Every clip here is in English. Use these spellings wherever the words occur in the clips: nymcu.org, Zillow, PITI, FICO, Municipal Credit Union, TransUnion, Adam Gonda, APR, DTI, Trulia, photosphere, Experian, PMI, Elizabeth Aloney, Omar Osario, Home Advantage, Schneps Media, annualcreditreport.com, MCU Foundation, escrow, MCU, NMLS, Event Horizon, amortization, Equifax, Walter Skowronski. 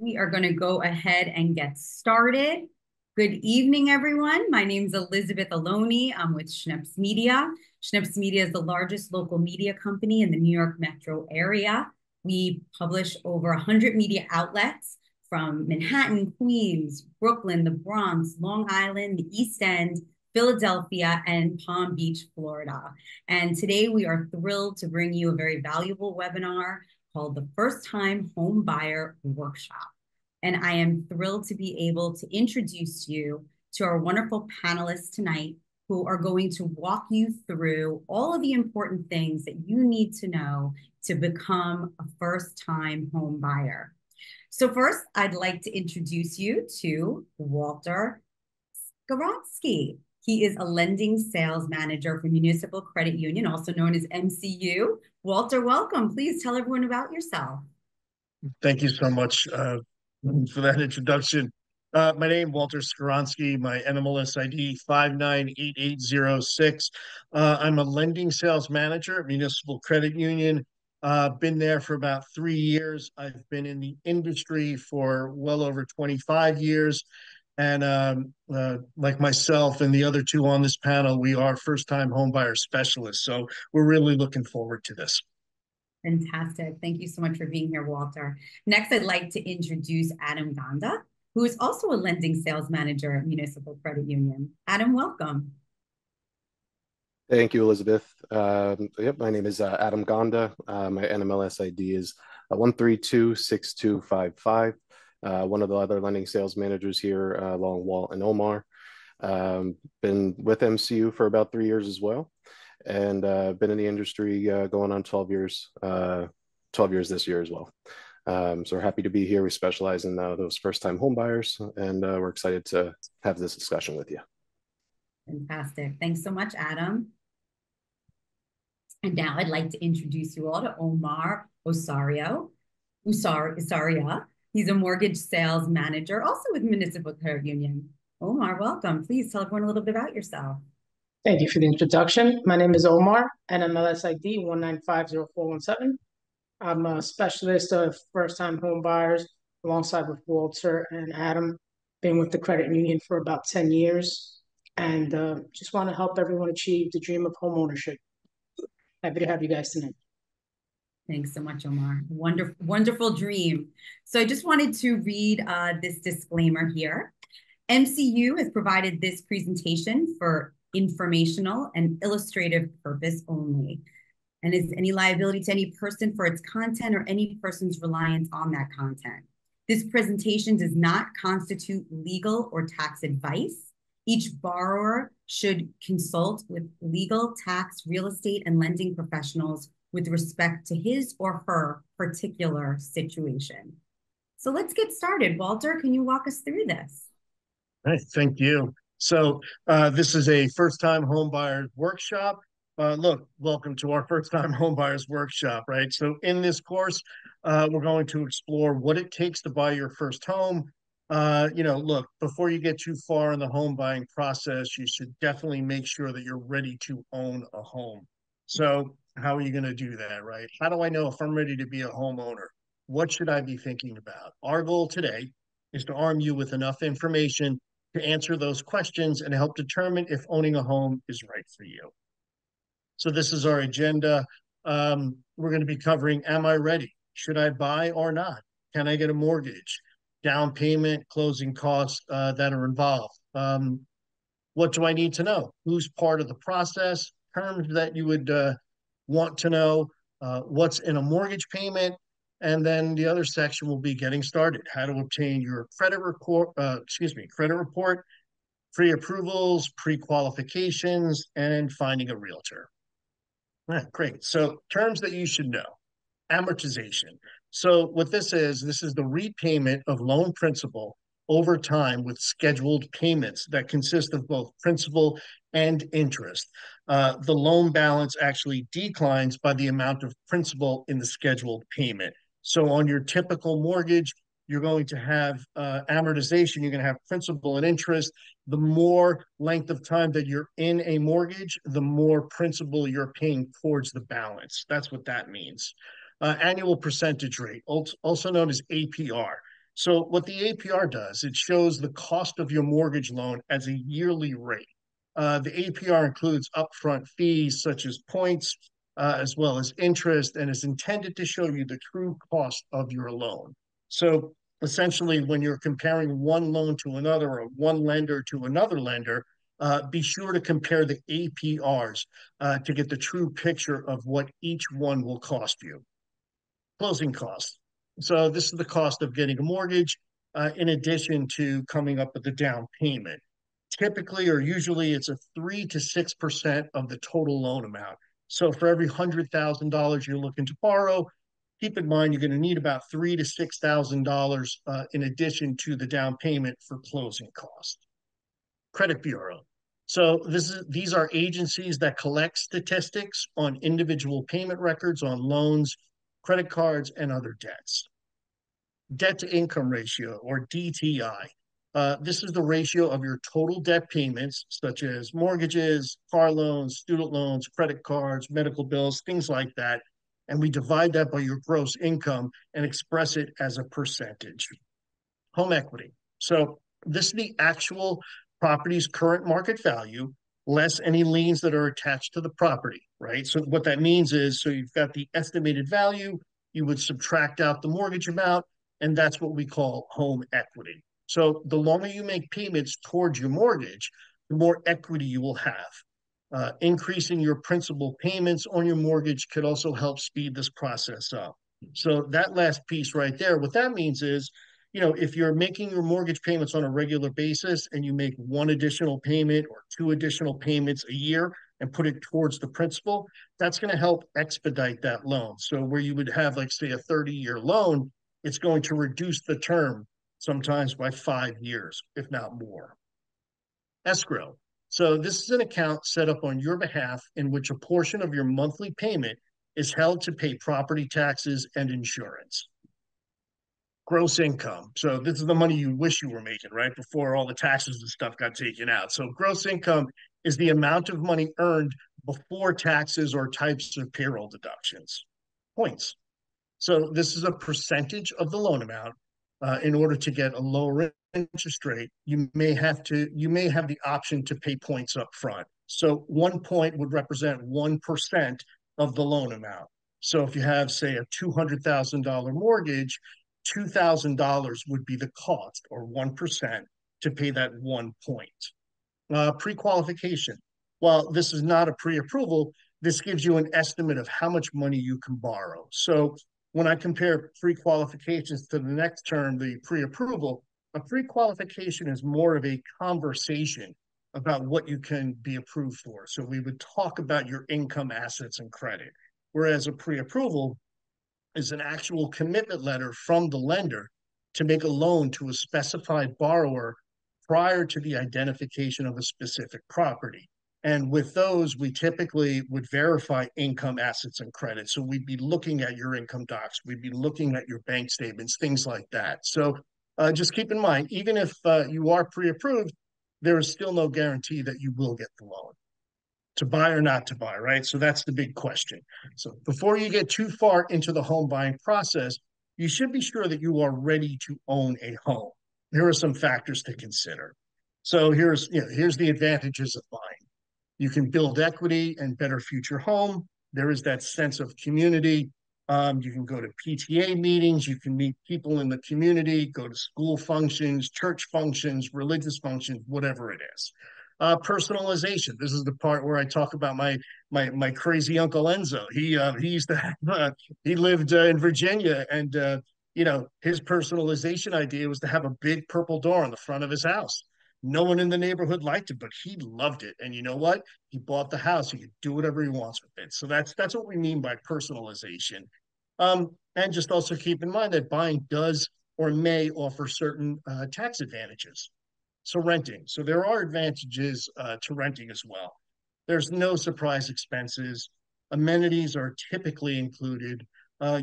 We are going to go ahead and get started. Good evening, everyone. My name is Elizabeth Aloney. I'm with Schneps Media. Schneps Media is the largest local media company in the New York metro area. We publish over 100 media outlets from Manhattan, Queens, Brooklyn, the Bronx, Long Island, the East End, Philadelphia, and Palm Beach, Florida. And today we are thrilled to bring you a very valuable webinar called the First Time Home Buyer Workshop. And I am thrilled to be able to introduce you to our wonderful panelists tonight who are going to walk you through all of the important things that you need to know to become a first-time home buyer. So first, I'd like to introduce you to Walter Skowronski. He is a lending sales manager for Municipal Credit Union, also known as MCU. Walter, welcome. Please tell everyone about yourself. Thank you so much for that introduction. My name, Walter Skowronski, my NMLS ID 598806. I'm a lending sales manager at Municipal Credit Union. Been there for about 3 years. I've been in the industry for well over 25 years. And like myself and the other two on this panel, we are first-time homebuyer specialists. So we're really looking forward to this. Fantastic. Thank you so much for being here, Walter. Next, I'd like to introduce Adam Gonda, who is also a lending sales manager at Municipal Credit Union. Adam, welcome. Thank you, Elizabeth. My name is Adam Gonda. My NMLS ID is 1326255. One of the other lending sales managers here, along Walt and Omar. Been with MCU for about 3 years as well, and been in the industry going on 12 years this year as well. So we're happy to be here. We specialize in those first-time home buyers, and we're excited to have this discussion with you. Fantastic. Thanks so much, Adam. And now I'd like to introduce you all to Omar Osario. Osaria. He's a mortgage sales manager, also with Municipal Credit Union. Omar, welcome. Please tell everyone a little bit about yourself. Thank you for the introduction. My name is Omar, NMLS ID 1950417. I'm a specialist of first-time home buyers, alongside with Walter and Adam. Been with the credit union for about 10 years, and just want to help everyone achieve the dream of home ownership. Happy to have you guys tonight. Thanks so much, Omar. Wonderful, wonderful dream. So I just wanted to read this disclaimer here. MCU has provided this presentation for informational and illustrative purpose only, and is any liability to any person for its content or any person's reliance on that content. This presentation does not constitute legal or tax advice. Each borrower should consult with legal, tax, real estate, and lending professionals with respect to his or her particular situation. So let's get started. Walter, can you walk us through this? Nice, thank you. So this is a first-time homebuyers workshop. Welcome to our first-time homebuyers workshop, right? So in this course, we're going to explore what it takes to buy your first home. Before you get too far in the home buying process, you should definitely make sure that you're ready to own a home. So how are you going to do that, right? How do I know if I'm ready to be a homeowner? What should I be thinking about? Our goal today is to arm you with enough information to answer those questions and help determine if owning a home is right for you. So this is our agenda. We're going to be covering, am I ready? Should I buy or not? Can I get a mortgage? Down payment, closing costs that are involved. What do I need to know? Who's part of the process? Terms that you would want to know, what's in a mortgage payment, and then the other section will be getting started. How to obtain your credit report, pre-approvals, pre-qualifications, and finding a realtor. All right, great. So terms that you should know, amortization. So what this is the repayment of loan principal over time with scheduled payments that consist of both principal and interest. The loan balance actually declines by the amount of principal in the scheduled payment. So on your typical mortgage, you're going to have amortization, you're going to have principal and interest. The more length of time that you're in a mortgage, the more principal you're paying towards the balance. That's what that means. Annual percentage rate, also known as APR. So what the APR does, it shows the cost of your mortgage loan as a yearly rate. The APR includes upfront fees such as points, as well as interest, and is intended to show you the true cost of your loan. So essentially, when you're comparing one loan to another or one lender to another lender, be sure to compare the APRs to get the true picture of what each one will cost you. Closing costs. So this is the cost of getting a mortgage in addition to coming up with the down payment. Typically or usually it's a 3% to 6% of the total loan amount. So for every $100,000 you're looking to borrow, keep in mind you're going to need about $3,000 to $6,000 in addition to the down payment for closing costs. Credit bureau. So these are agencies that collect statistics on individual payment records on loans, credit cards, and other debts. Debt-to-income ratio, or DTI. This is the ratio of your total debt payments, such as mortgages, car loans, student loans, credit cards, medical bills, things like that, and we divide that by your gross income and express it as a percentage. Home equity. So this is the actual property's current market value, less any liens that are attached to the property, right? So what that means is, so you've got the estimated value, you would subtract out the mortgage amount, and that's what we call home equity. So the longer you make payments towards your mortgage, the more equity you will have. Increasing your principal payments on your mortgage could also help speed this process up. So that last piece right there, what that means is, you know, if you're making your mortgage payments on a regular basis and you make one additional payment or two additional payments a year and put it towards the principal, that's going to help expedite that loan. So where you would have, like, say, a 30-year loan, it's going to reduce the term sometimes by 5 years, if not more. Escrow. So this is an account set up on your behalf in which a portion of your monthly payment is held to pay property taxes and insurance. Gross income. So this is the money you wish you were making, right, before all the taxes and stuff got taken out. So gross income is the amount of money earned before taxes or types of payroll deductions. Points. So this is a percentage of the loan amount. In order to get a lower interest rate, you may have the option to pay points up front. So 1 point would represent 1% of the loan amount. So if you have, say, a $200,000 mortgage, $2,000 would be the cost, or 1%, to pay that 1 point. Pre-qualification. While this is not a pre-approval, this gives you an estimate of how much money you can borrow. So when I compare pre-qualifications to the next term, the pre-approval, a pre-qualification is more of a conversation about what you can be approved for. So we would talk about your income, assets, and credit, whereas a pre-approval is an actual commitment letter from the lender to make a loan to a specified borrower prior to the identification of a specific property. And with those, we typically would verify income, assets, and credit. So we'd be looking at your income docs, we'd be looking at your bank statements, things like that. So just keep in mind, even if you are pre-approved, there is still no guarantee that you will get the loan. To buy or not to buy, right? So that's the big question. So before you get too far into the home buying process, you should be sure that you are ready to own a home. Here are some factors to consider. So here's the advantages of buying. You can build equity and better future home. There is that sense of community. You can go to PTA meetings. You can meet people in the community, go to school functions, church functions, religious functions, whatever it is. Personalization. This is the part where I talk about my crazy uncle Enzo. He used to have, he lived in Virginia, and you know, his personalization idea was to have a big purple door on the front of his house. No one in the neighborhood liked it, but he loved it. And you know what? He bought the house. He could do whatever he wants with it. So that's what we mean by personalization. And just also keep in mind that buying does or may offer certain tax advantages. So renting. So there are advantages to renting as well. There's no surprise expenses. Amenities are typically included.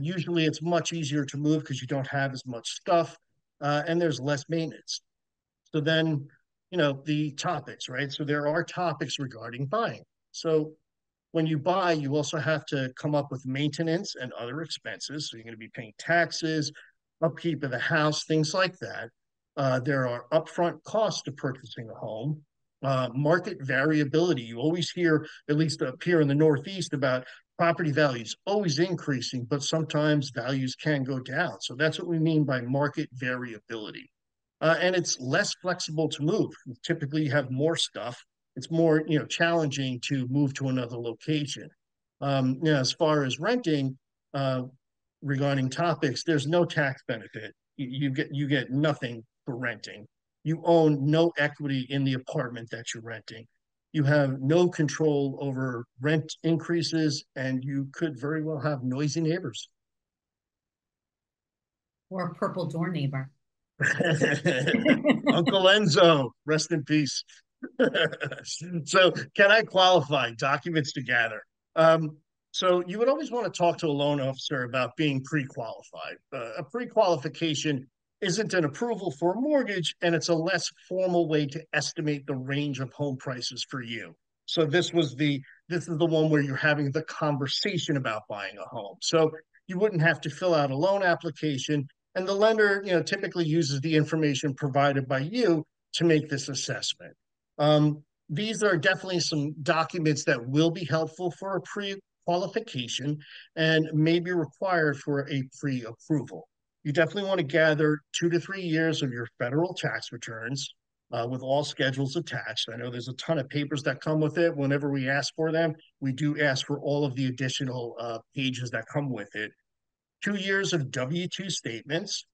Usually it's much easier to move because you don't have as much stuff, and there's less maintenance. So then, you know, the topics, right? So there are topics regarding buying. So when you buy, you also have to come up with maintenance and other expenses. So you're going to be paying taxes, upkeep of the house, things like that. There are upfront costs to purchasing a home, market variability. You always hear, at least up here in the Northeast, about property values always increasing, but sometimes values can go down. So that's what we mean by market variability. And it's less flexible to move. Typically, you have more stuff. It's more, challenging to move to another location. As far as renting, regarding topics, there's no tax benefit. You get nothing for renting. You own no equity in the apartment that you're renting. You have no control over rent increases, and you could very well have noisy neighbors. Or a purple door neighbor. Uncle Enzo, rest in peace. So can I qualify documents to gather? So you would always want to talk to a loan officer about being pre-qualified. A pre-qualification isn't an approval for a mortgage, and it's a less formal way to estimate the range of home prices for you. So this is the one where you're having the conversation about buying a home. So you wouldn't have to fill out a loan application, and the lender, typically uses the information provided by you to make this assessment. These are definitely some documents that will be helpful for a pre-qualification and may be required for a pre-approval. You definitely want to gather 2 to 3 years of your federal tax returns with all schedules attached. I know there's a ton of papers that come with it. Whenever we ask for them, we do ask for all of the additional pages that come with it. 2 years of W-2 statements,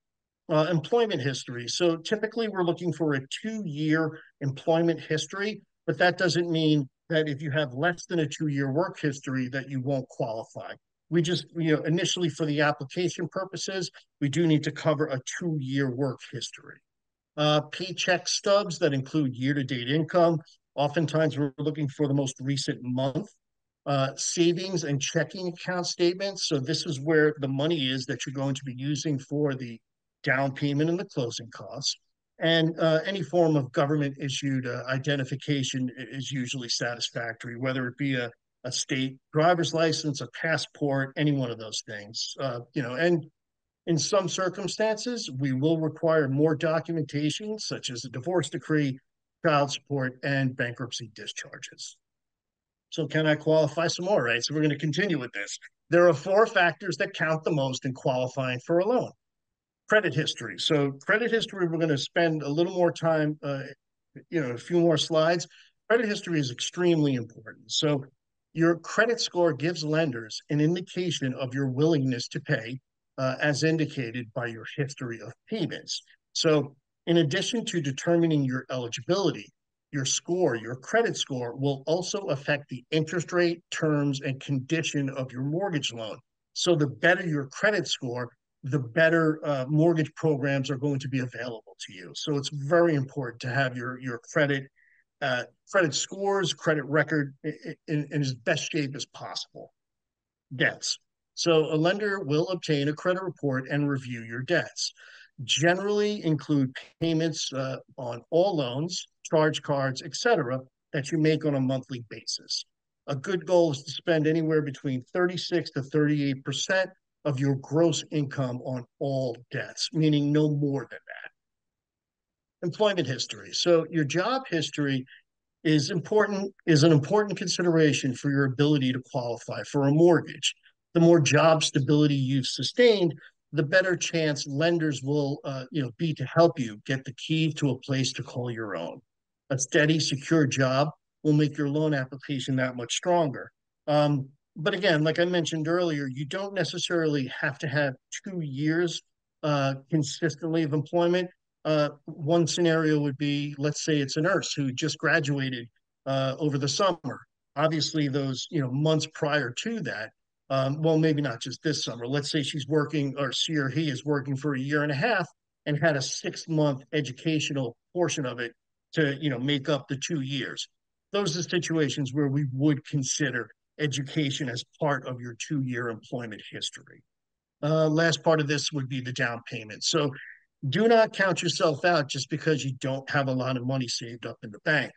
employment history. So typically we're looking for a 2-year employment history, but that doesn't mean that if you have less than a 2-year work history that you won't qualify. We just, initially for the application purposes, we do need to cover a 2-year work history. Paycheck stubs that include year-to-date income. Oftentimes we're looking for the most recent month. Savings and checking account statements. So this is where the money is that you're going to be using for the down payment and the closing costs, and any form of government-issued identification is usually satisfactory, whether it be a state driver's license, a passport, any one of those things. And in some circumstances, we will require more documentation, such as a divorce decree, child support, and bankruptcy discharges. So can I qualify some more, right? So we're going to continue with this. There are 4 factors that count the most in qualifying for a loan. Credit history. So credit history, we're going to spend a little more time, a few more slides. Credit history is extremely important. So your credit score gives lenders an indication of your willingness to pay, as indicated by your history of payments. So in addition to determining your eligibility, your score, your credit score, will also affect the interest rate, terms, and condition of your mortgage loan. So the better your credit score, the better mortgage programs are going to be available to you. So it's very important to have your credit scores, credit record in as best shape as possible. Debts. So a lender will obtain a credit report and review your debts. Generally include payments on all loans, charge cards, etc., that you make on a monthly basis. A good goal is to spend anywhere between 36 to 38% of your gross income on all debts, meaning no more than that. Employment history. So your job history is an important consideration for your ability to qualify for a mortgage. The more job stability you've sustained, the better chance lenders will be to help you get the key to a place to call your own. A steady, secure job will make your loan application that much stronger. But again, like I mentioned earlier, you don't necessarily have to have 2 years consistently of employment. One scenario would be, let's say it's a nurse who just graduated over the summer. Obviously, those months prior to that, well, maybe not just this summer. Let's say she's working, or she or he is working for a year and a half and had a 6-month educational portion of it to make up the 2 years. Those are situations where we would consider education as part of your 2-year employment history. Last part of this would be the down payment. So do not count yourself out just because you don't have a lot of money saved up in the bank.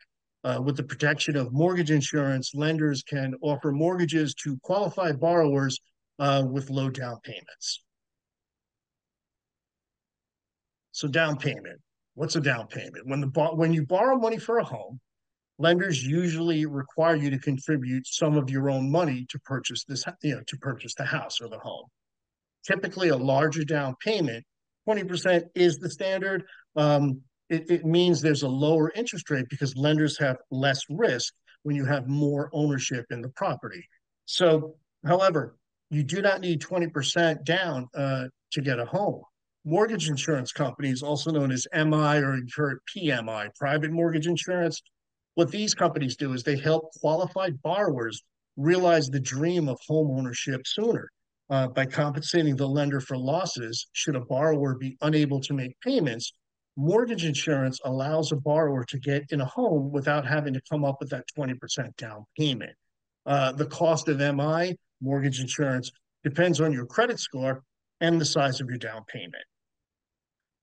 With the protection of mortgage insurance, lenders can offer mortgages to qualified borrowers with low down payments. So down payment. What's a down payment? When you borrow money for a home, lenders usually require you to contribute some of your own money to purchase this, to purchase the house or the home. Typically, a larger down payment, 20% is the standard. It means there's a lower interest rate because lenders have less risk when you have more ownership in the property. So, however, you do not need 20% down to get a home. Mortgage insurance companies, also known as MI or PMI, private mortgage insurance, what these companies do is they help qualified borrowers realize the dream of home ownership sooner by compensating the lender for losses should a borrower be unable to make payments. Mortgage insurance allows a borrower to get in a home without having to come up with that 20% down payment. The cost of MI, mortgage insurance, depends on your credit score and the size of your down payment.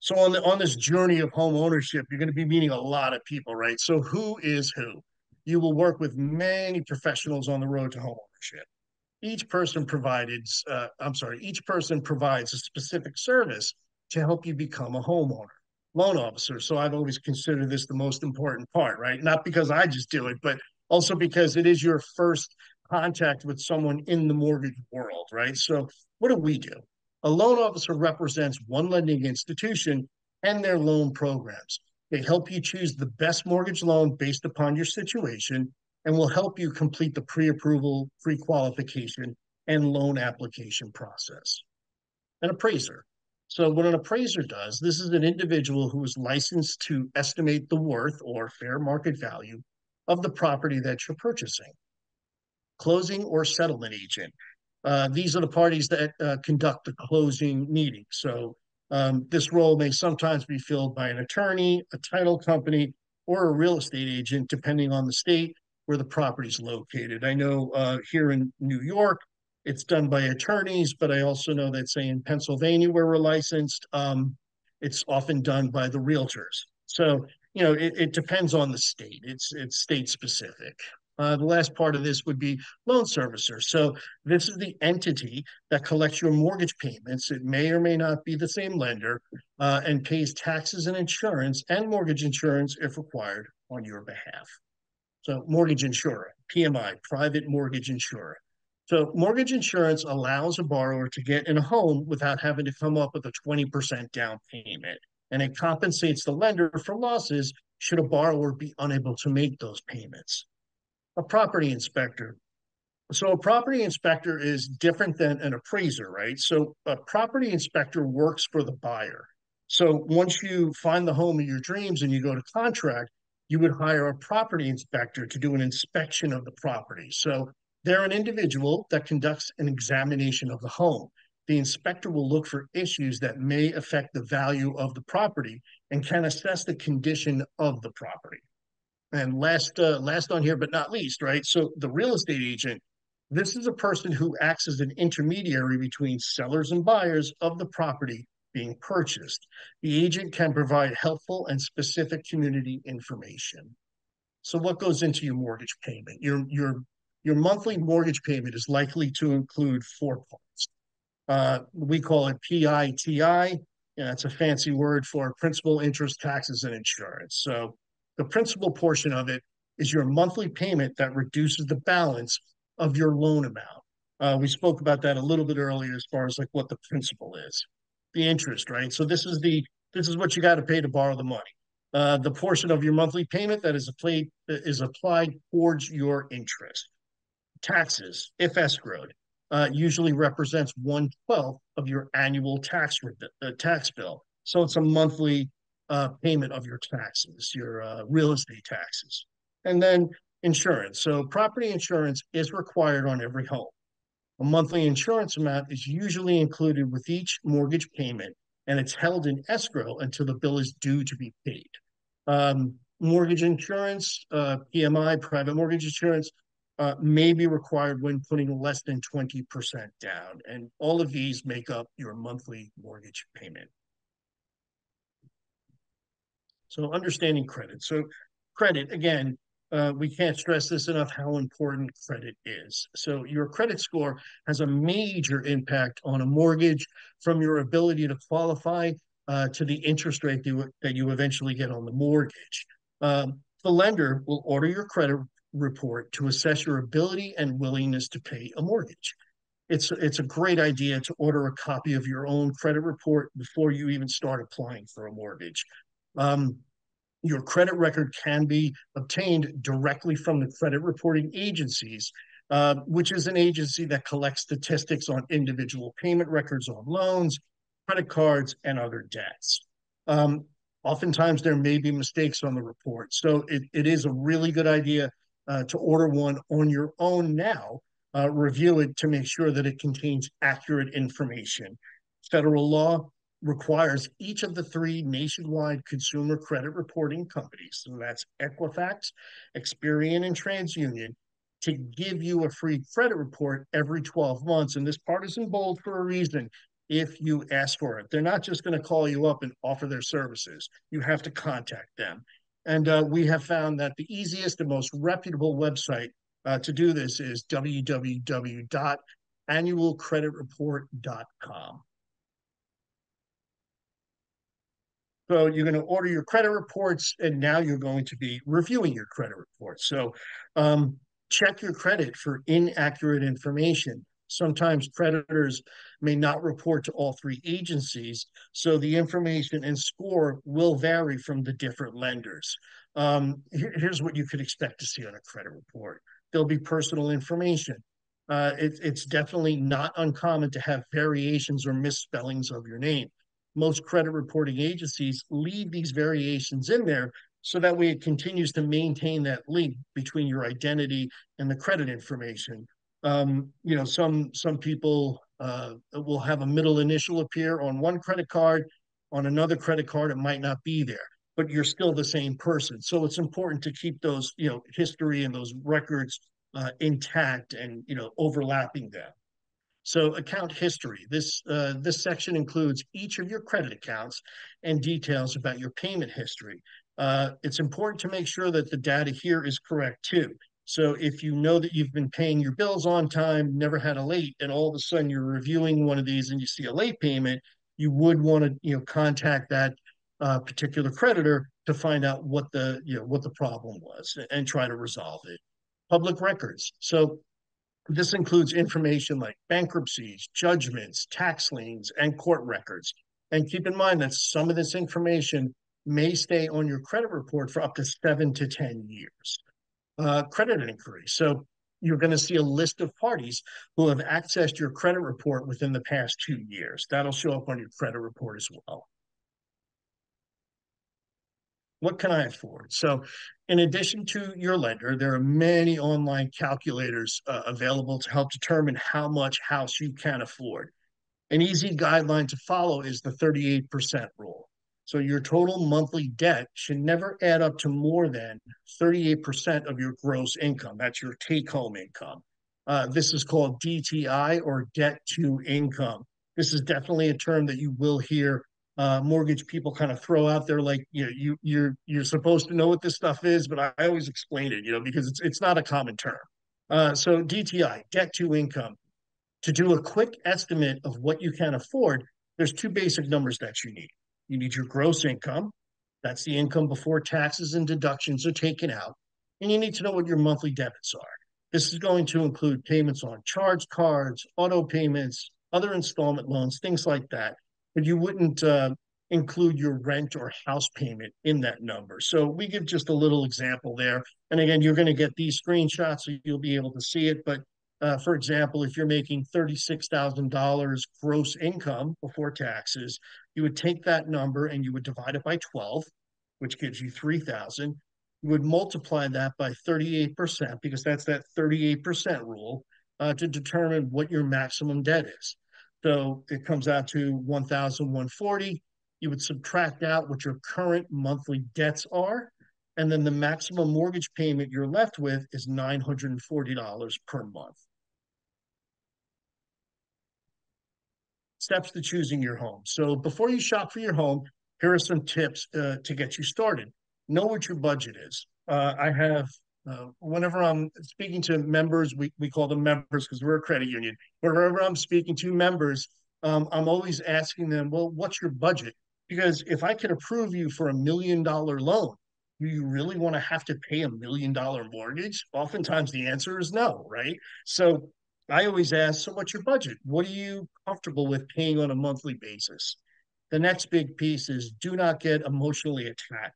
So on this journey of home ownership, you're going to be meeting a lot of people, right? So who is who? You will work with many professionals on the road to home ownership. Each person provides a specific service to help you become a homeowner. Loan officer. So I've always considered this the most important part, right? Not because I just do it, but also because it is your first contact with someone in the mortgage world, right? So what do? A loan officer represents one lending institution and their loan programs. They help you choose the best mortgage loan based upon your situation and will help you complete the pre-approval, pre-qualification, and loan application process. An appraiser. So what an appraiser does, this is an individual who is licensed to estimate the worth or fair market value of the property that you're purchasing. Closing or settlement agent. These are the parties that conduct the closing meeting. So this role may sometimes be filled by an attorney, a title company, or a real estate agent, depending on the state where the property is located. I know here in New York, it's done by attorneys, but I also know that, say, in Pennsylvania, where we're licensed, it's often done by the realtors. So, it depends on the state. It's state specific. The last part of this would be loan servicer. So this is the entity that collects your mortgage payments. It may or may not be the same lender and pays taxes and insurance and mortgage insurance if required on your behalf. So mortgage insurer, PMI, private mortgage insurer. So mortgage insurance allows a borrower to get in a home without having to come up with a 20% down payment, and it compensates the lender for losses should a borrower be unable to make those payments. A property inspector. So a property inspector is different than an appraiser, right? So a property inspector works for the buyer. So once you find the home of your dreams and you go to contract, you would hire a property inspector to do an inspection of the property. So they're an individual that conducts an examination of the home. The inspector will look for issues that may affect the value of the property and can assess the condition of the property. And last on here, but not least, right? So the real estate agent, this is a person who acts as an intermediary between sellers and buyers of the property being purchased. The agent can provide helpful and specific community information. So what goes into your mortgage payment? Your monthly mortgage payment is likely to include 4 parts. We call it PITI. That's a fancy word for principal, interest, taxes, and insurance. So the principal portion of it is your monthly payment that reduces the balance of your loan amount. We spoke about that a little bit earlier as far as like what the principal is. The interest, right? So this is what you got to pay to borrow the money. The portion of your monthly payment that is applied towards your interest. Taxes, if escrowed, usually represents 1/12 of your annual tax bill. So it's a monthly payment of your taxes, your real estate taxes. And then insurance. So property insurance is required on every home. A monthly insurance amount is usually included with each mortgage payment, and it's held in escrow until the bill is due to be paid. Mortgage insurance, PMI, private mortgage insurance, may be required when putting less than 20% down. And all of these make up your monthly mortgage payment. So understanding credit. So credit, again, we can't stress this enough how important credit is. So your credit score has a major impact on a mortgage, from your ability to qualify to the interest rate that you eventually get on the mortgage. The lender will order your credit report to assess your ability and willingness to pay a mortgage. It's a great idea to order a copy of your own credit report before you even start applying for a mortgage. Your credit record can be obtained directly from the credit reporting agencies, which is an agency that collects statistics on individual payment records on loans, credit cards, and other debts. Oftentimes there may be mistakes on the report. So it is a really good idea to order one on your own now, review it to make sure that it contains accurate information. Federal law requires each of the three nationwide consumer credit reporting companies, so that's Equifax, Experian, and TransUnion, to give you a free credit report every 12 months. And this part is in bold for a reason. If you ask for it, they're not just going to call you up and offer their services. You have to contact them. And we have found that the easiest and most reputable website to do this is www.annualcreditreport.com. So you're going to order your credit reports, and now you're going to be reviewing your credit reports. So check your credit for inaccurate information. Sometimes creditors may not report to all three agencies, so the information and score will vary from the different lenders. Here's what you could expect to see on a credit report. There'll be personal information. It's definitely not uncommon to have variations or misspellings of your name. Most credit reporting agencies leave these variations in there so that way it continues to maintain that link between your identity and the credit information. You know, some people will have a middle initial appear on one credit card. On another credit card, it might not be there, but you're still the same person. So it's important to keep those, you know, history and those records intact and, you know, overlapping them. So account history. This section includes each of your credit accounts and details about your payment history. It's important to make sure that the data here is correct too. So if you know that you've been paying your bills on time, never had a late, and all of a sudden you're reviewing one of these and you see a late payment, you would want to, you know, contact that particular creditor to find out what the, you know, what the problem was and try to resolve it. Public records. So this includes information like bankruptcies, judgments, tax liens, and court records. And keep in mind that some of this information may stay on your credit report for up to 7 to 10 years. Credit inquiry. So you're going to see a list of parties who have accessed your credit report within the past 2 years. That'll show up on your credit report as well. What can I afford? So in addition to your lender, there are many online calculators available to help determine how much house you can afford. An easy guideline to follow is the 38% rule. So your total monthly debt should never add up to more than 38% of your gross income. That's your take-home income. This is called DTI, or debt to income. This is definitely a term that you will hear mortgage people kind of throw out there, like, you know, you're supposed to know what this stuff is, but I always explain it, you know, because it's not a common term. So DTI, debt to income. To do a quick estimate of what you can afford, there's two basic numbers that you need. You need your gross income, that's the income before taxes and deductions are taken out, and you need to know what your monthly debits are. This is going to include payments on charge cards, auto payments, other installment loans, things like that, but you wouldn't include your rent or house payment in that number. So we give just a little example there, and again, you're going to get these screenshots so you'll be able to see it, but for example, if you're making $36,000 gross income before taxes, you would take that number and you would divide it by 12, which gives you 3,000. You would multiply that by 38%, because that's that 38% rule, to determine what your maximum debt is. So it comes out to $1,140. You would subtract out what your current monthly debts are, and then the maximum mortgage payment you're left with is $940 per month. Steps to choosing your home. So before you shop for your home, here are some tips to get you started. Know what your budget is. I have, whenever I'm speaking to members, we call them members because we're a credit union. Whenever I'm speaking to members, I'm always asking them, well, what's your budget? Because if I can approve you for $1 million loan, do you really want to have to pay $1 million mortgage? Oftentimes the answer is no, right? So I always ask, so what's your budget? What are you comfortable with paying on a monthly basis? The next big piece is do not get emotionally attacked.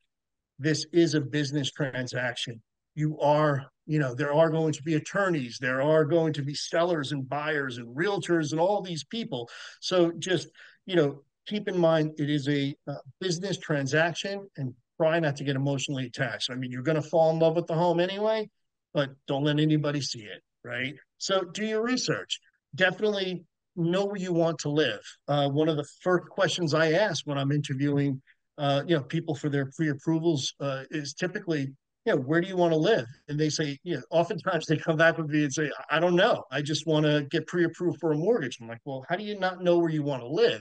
This is a business transaction. You are, you know, there are going to be attorneys, there are going to be sellers and buyers and realtors and all these people. So just, you know, keep in mind, it is a business transaction, and try not to get emotionally attached. I mean, you're going to fall in love with the home anyway, but don't let anybody see it, right? So do your research. Definitely know where you want to live. One of the first questions I ask when I'm interviewing, you know, people for their pre-approvals is typically, you know, where do you want to live? And they say, you know, oftentimes they come back with me and say, I don't know. I just want to get pre-approved for a mortgage. I'm like, well, how do you not know where you want to live?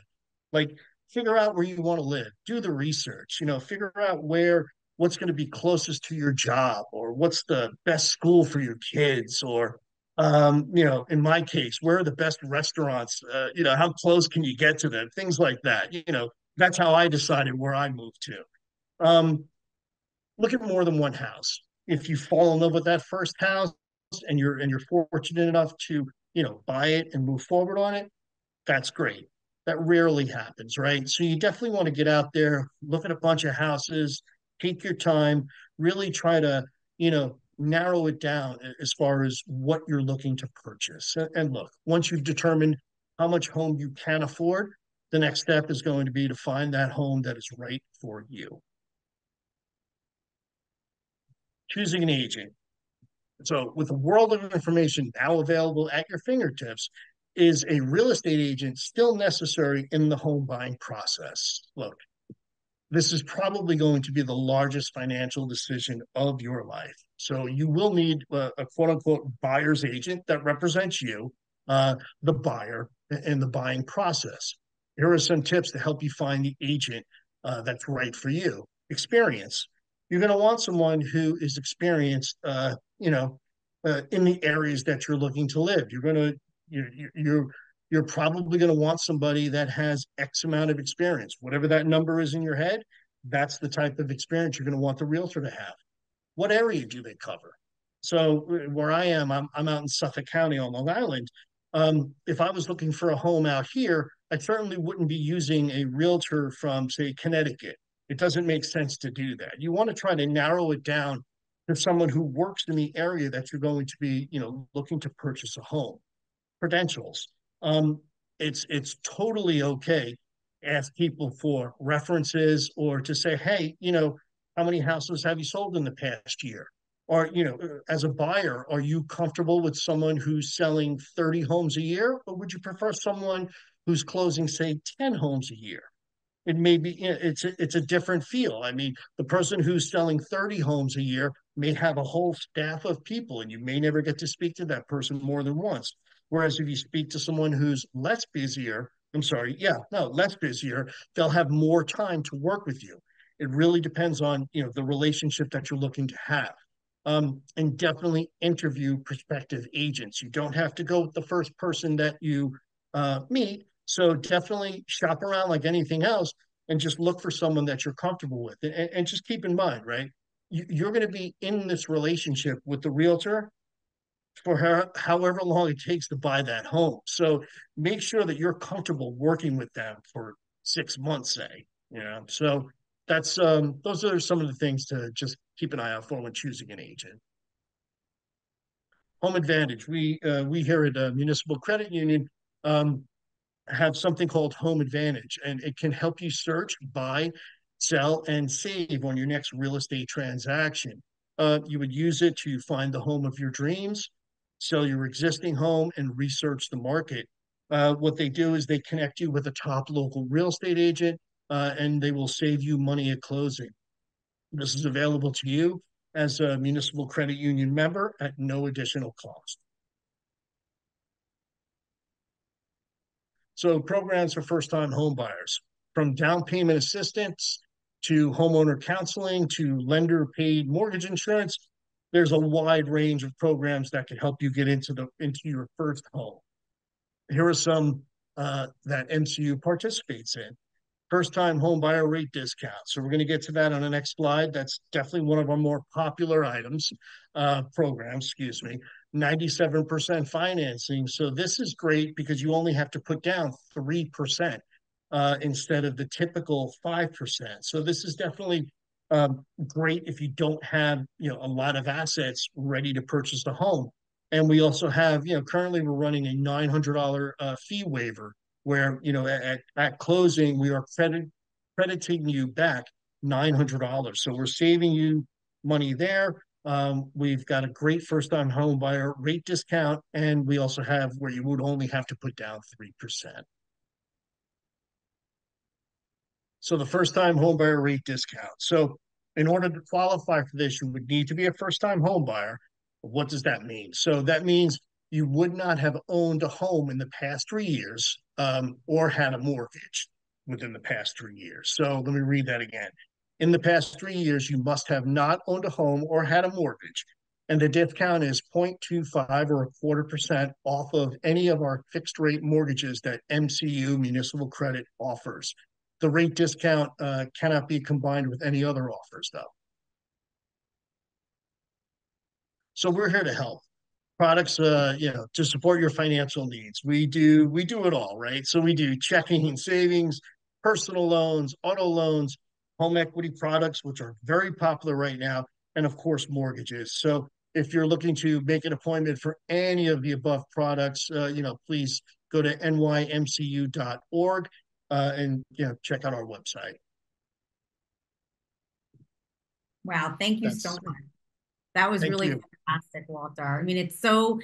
Like, figure out where you want to live, do the research, you know, figure out what's going to be closest to your job, or what's the best school for your kids, or, you know, in my case, where are the best restaurants, you know, how close can you get to them, things like that. You know, that's how I decided where I moved to. Look at more than one house. If you fall in love with that first house and you're fortunate enough to, you know, buy it and move forward on it, that's great. That rarely happens, right? So you definitely want to get out there, look at a bunch of houses, take your time, really try to, you know, narrow it down as far as what you're looking to purchase. And look, once you've determined how much home you can afford, the next step is going to be to find that home that is right for you. Choosing an agent. So with the world of information now available at your fingertips, is a real estate agent still necessary in the home buying process? Look, this is probably going to be the largest financial decision of your life. So you will need a quote unquote buyer's agent that represents you, the buyer, in the buying process. Here are some tips to help you find the agent that's right for you. Experience. You're gonna want someone who is experienced, you know, in the areas that you're looking to live. You're probably going to want somebody that has X amount of experience, whatever that number is in your head. That's the type of experience you're going to want the realtor to have. What area do they cover? So where I am, I'm out in Suffolk County on Long Island. If I was looking for a home out here, I certainly wouldn't be using a realtor from, say, Connecticut. It doesn't make sense to do that. You want to try to narrow it down to someone who works in the area that you're going to be, you know, looking to purchase a home. Credentials. It's totally okay to ask people for references, or to say, hey, you know, how many houses have you sold in the past year? Or, you know, as a buyer, are you comfortable with someone who's selling 30 homes a year? Or would you prefer someone who's closing, say, 10 homes a year? It may be, you know, it's a different feel. I mean, the person who's selling 30 homes a year may have a whole staff of people, and you may never get to speak to that person more than once. Whereas if you speak to someone who's less busier, they'll have more time to work with you. It really depends on, you know, the relationship that you're looking to have. And definitely interview prospective agents. You don't have to go with the first person that you meet. So definitely shop around like anything else, and just look for someone that you're comfortable with. And just keep in mind, right? You're going to be in this relationship with the realtor for however long it takes to buy that home. So make sure that you're comfortable working with them for 6 months, say, you know. So that's those are some of the things to just keep an eye out for when choosing an agent. Home Advantage. We here at Municipal Credit Union have something called Home Advantage, and it can help you search, buy, sell, and save on your next real estate transaction. You would use it to find the home of your dreams, sell your existing home, and research the market. What they do is they connect you with a top local real estate agent, and they will save you money at closing. This is available to you as a Municipal Credit Union member at no additional cost. So programs for first-time home buyers, from down payment assistance to homeowner counseling to lender-paid mortgage insurance. There's a wide range of programs that can help you get into your first home. Here are some that MCU participates in. first-time home buyer rate discount. So we're going to get to that on the next slide. That's definitely one of our more popular items, programs, excuse me, 97% financing. So this is great because you only have to put down 3% instead of the typical 5%. So this is definitely great if you don't have, you know, a lot of assets ready to purchase the home. And we also have, you know, currently we're running a $900 fee waiver where, you know, at closing, we are crediting you back $900. So we're saving you money there. We've got a great first-time home buyer rate discount, and we also have where you would only have to put down 3%. So the first-time home buyer rate discount. So in order to qualify for this, you would need to be a first-time home buyer. What does that mean? So that means you would not have owned a home in the past 3 years or had a mortgage within the past 3 years. So let me read that again. In the past 3 years, you must have not owned a home or had a mortgage. And the discount is 0.25 or 0.25% off of any of our fixed rate mortgages that MCU Municipal Credit offers. The rate discount cannot be combined with any other offers, though. So we're here to help. Products, you know, to support your financial needs. We do it all, right? So we do checking and savings, personal loans, auto loans, home equity products, which are very popular right now, and of course, mortgages. So if you're looking to make an appointment for any of the above products, you know, please go to nymcu.org and, you know, check out our website. Wow, thank you so much. That was really fantastic, Walter. I mean, it's so,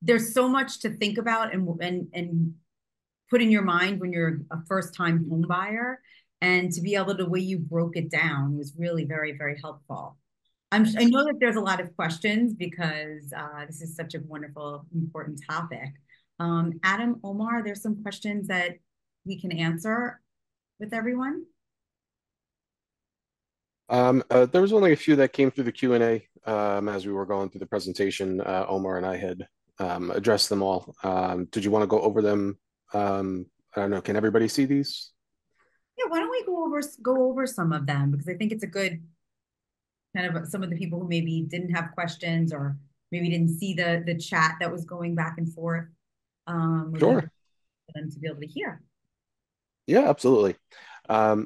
there's so much to think about and put in your mind when you're a first-time home buyer, and to be able to, the way you broke it down was really very, very helpful. I know that there's a lot of questions because this is such a wonderful, important topic. Adam, Omar, there's some questions that we can answer with everyone. There was only a few that came through the Q&A as we were going through the presentation. Omar and I had addressed them all. Did you want to go over them? I don't know. Can everybody see these? Yeah. Why don't we go over some of them, because I think it's a good kind of, some of the people who maybe didn't have questions or maybe didn't see the chat that was going back and forth. Sure. For them to be able to hear. Yeah, absolutely.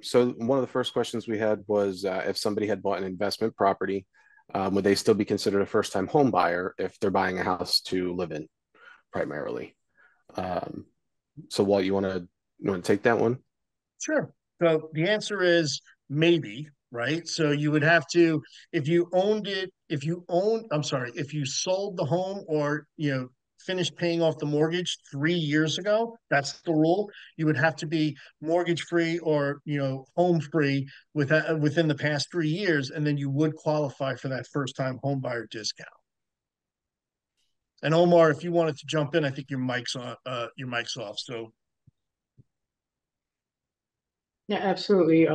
So one of the first questions we had was if somebody had bought an investment property, would they still be considered a first-time home buyer if they're buying a house to live in primarily? So Walt, you want to take that one? Sure. So the answer is maybe, right? So you would have to, if you sold the home or, you know, finished paying off the mortgage 3 years ago, that's the rule. You would have to be mortgage-free or, you know, home-free within the past 3 years, and then you would qualify for that first-time home buyer discount. And Omar, if you wanted to jump in, I think your mic's on. Your mic's off. So, yeah, absolutely.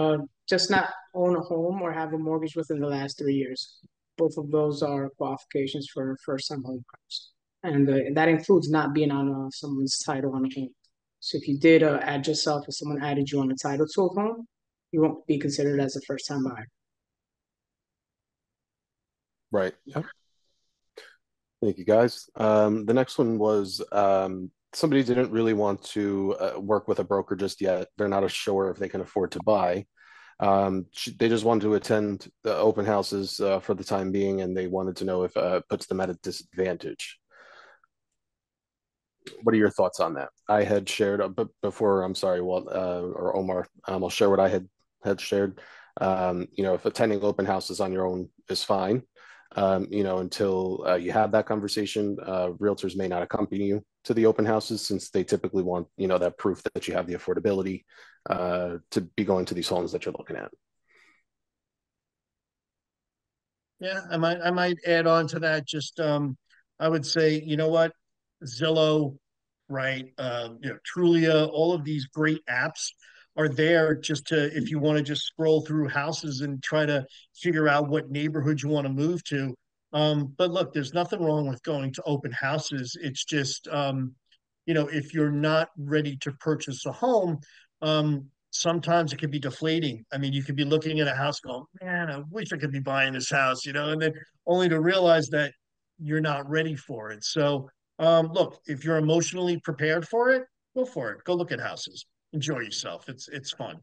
Just not own a home or have a mortgage within the last 3 years. Both of those are qualifications for first-time home buyers. And that includes not being on someone's title on a home. So if you did add yourself, or someone added you on a title to a home, you won't be considered as a first-time buyer. Right. Yeah. Thank you, guys. The next one was somebody didn't really want to work with a broker just yet. They're not sure if they can afford to buy. They just wanted to attend the open houses for the time being, and they wanted to know if it puts them at a disadvantage. What are your thoughts on that? I had shared, but before, I'm sorry, Walt or Omar, I'll share what I had shared. You know, if attending open houses on your own is fine, you know, until you have that conversation, realtors may not accompany you to the open houses since they typically want, you know, that proof that you have the affordability to be going to these homes that you're looking at. Yeah, I might add on to that. Just I would say, you know what? Zillow, right? You know, Trulia, all of these great apps are there just to, if you want to just scroll through houses and try to figure out what neighborhood you want to move to. But look, there's nothing wrong with going to open houses. It's just, you know, if you're not ready to purchase a home, sometimes it could be deflating. I mean, you could be looking at a house going, man, I wish I could be buying this house, you know, and then only to realize that you're not ready for it. So look, if you're emotionally prepared for it, go for it. Go look at houses. Enjoy yourself. It's fun.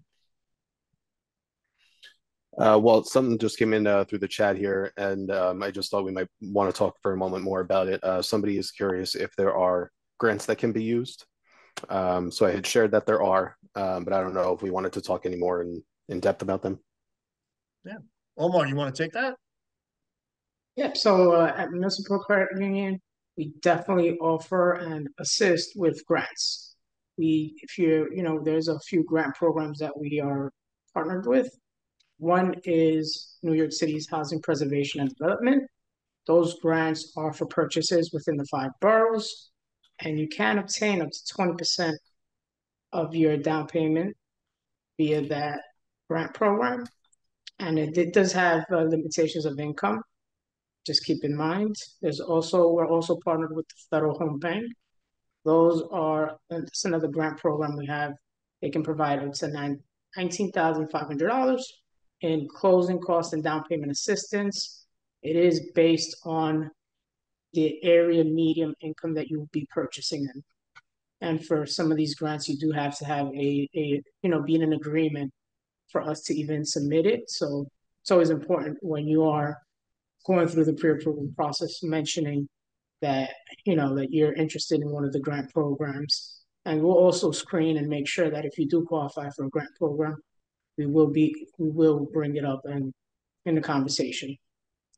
Well, something just came in through the chat here, and I just thought we might want to talk for a moment more about it. Somebody is curious if there are grants that can be used. So I had shared that there are, but I don't know if we wanted to talk any more in depth about them. Yeah. Omar, you want to take that? Yeah. So at Municipal Credit Union, we definitely offer and assist with grants. If there's a few grant programs that we are partnered with. One is New York City's Housing Preservation and Development. Those grants are for purchases within the 5 boroughs, and you can obtain up to 20% of your down payment via that grant program. And it does have limitations of income. Just keep in mind, we're also partnered with the Federal Home Bank. That's another grant program we have. They can provide up to $19,500 in closing costs and down payment assistance. It is based on the area median income that you'll be purchasing in. And for some of these grants, you do have to have be in an agreement for us to even submit it. So it's always important when you are going through the pre-approval process, mentioning that, that you're interested in one of the grant programs. And we'll also screen and make sure that if you do qualify for a grant program, we will bring it up in the conversation.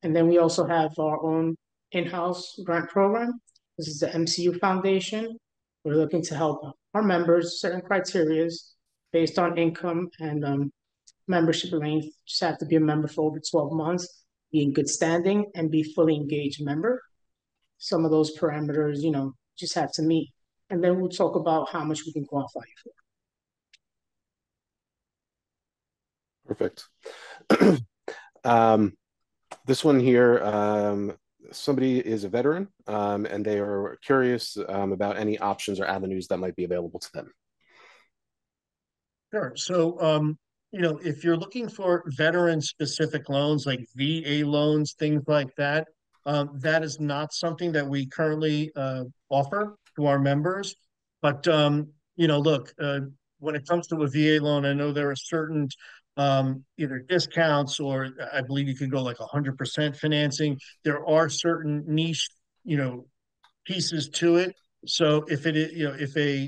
And then we also have our own in-house grant program. This is the MCU Foundation. We're looking to help our members, certain criteria based on income and membership length. Just have to be a member for over 12 months, be in good standing, and be fully engaged member. Some of those parameters, just have to meet. And then we'll talk about how much we can qualify for. Perfect. This one here, somebody is a veteran and they are curious about any options or avenues that might be available to them. Sure. So, if you're looking for veteran-specific loans like VA loans, things like that, that is not something that we currently offer to our members. But, look, when it comes to a VA loan, I know there are certain either discounts, or I believe you can go like 100% financing. There are certain niche, pieces to it. So if a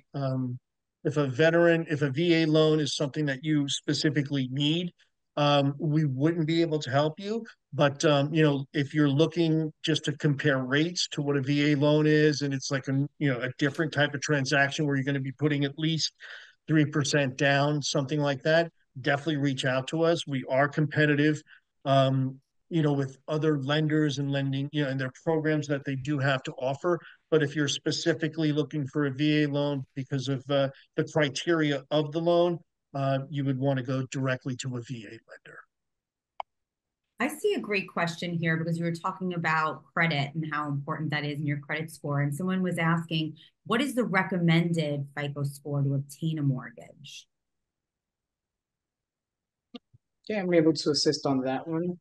VA loan is something that you specifically need, we wouldn't be able to help you. But, if you're looking just to compare rates to what a VA loan is, and it's like a different type of transaction where you're going to be putting at least 3% down, something like that, definitely reach out to us. We are competitive, with other lenders and lending, and their programs that they do have to offer. But if you're specifically looking for a VA loan because of the criteria of the loan, you would want to go directly to a VA lender. I see a great question here because you were talking about credit and how important that is in your credit score. And someone was asking, what is the recommended FICO score to obtain a mortgage? Yeah, I'm able to assist on that one.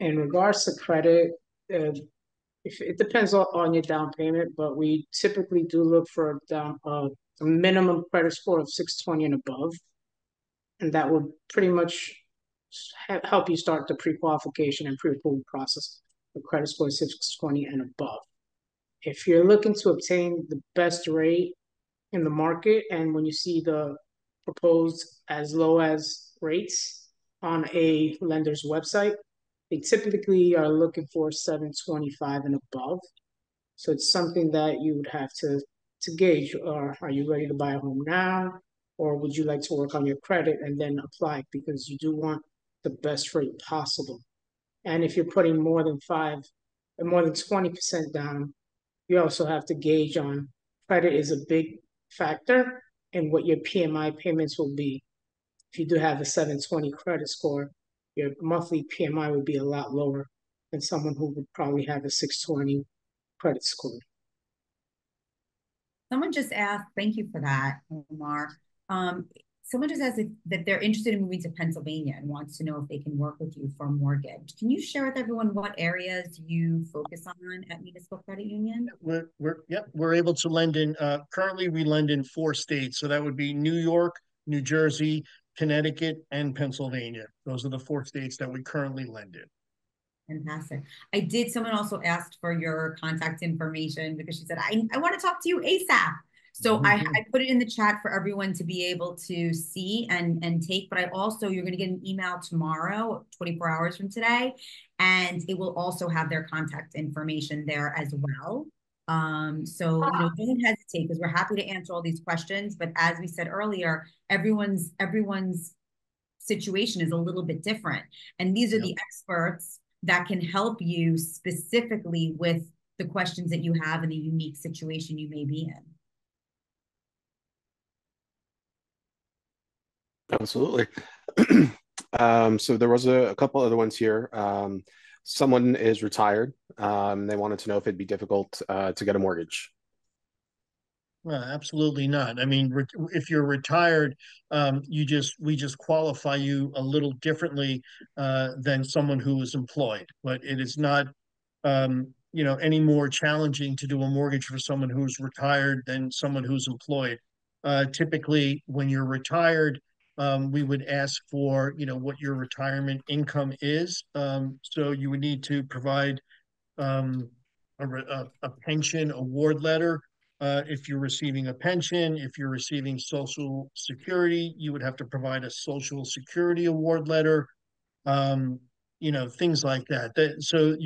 In regards to credit, it depends on your down payment, but we typically do look for a minimum credit score of 620 and above. And that will pretty much help you start the pre-qualification and pre-approval process with credit score 620 and above. If you're looking to obtain the best rate in the market, and when you see the proposed as low as rates on a lender's website, they typically are looking for 725 and above. So it's something that you would have to gauge. Or are you ready to buy a home now? Or would you like to work on your credit and then apply, because you do want the best rate possible. And if you're putting more than 20% down, you also have to gauge on credit is a big factor in what your PMI payments will be. If you do have a 720 credit score, your monthly PMI would be a lot lower than someone who would probably have a 620 credit score. Someone just asked, thank you for that, Omar. Someone just asked that they're interested in moving to Pennsylvania and wants to know if they can work with you for a mortgage. Can you share with everyone what areas you focus on at Municipal Credit Union? We're able to lend in, currently we lend in 4 states. So that would be New York, New Jersey, Connecticut, and Pennsylvania. Those are the 4 states that we currently lend in. Fantastic. Someone also asked for your contact information because she said, I want to talk to you ASAP. So I put it in the chat for everyone to be able to see and take, but you're going to get an email tomorrow, 24 hours from today, and it will also have their contact information there as well. So don't hesitate because we're happy to answer all these questions. But as we said earlier, everyone's situation is a little bit different. And these are the experts that can help you specifically with the questions that you have in the unique situation you may be in. Absolutely. So there was a couple other ones here. Someone is retired. They wanted to know if it'd be difficult to get a mortgage. Well, absolutely not. I mean, if you're retired, we just qualify you a little differently than someone who is employed. But it is not, any more challenging to do a mortgage for someone who's retired than someone who's employed. Typically, when you're retired, we would ask for, what your retirement income is. So you would need to provide a pension award letter. If you're receiving a pension, if you're receiving Social Security, you would have to provide a Social Security award letter, things like that. So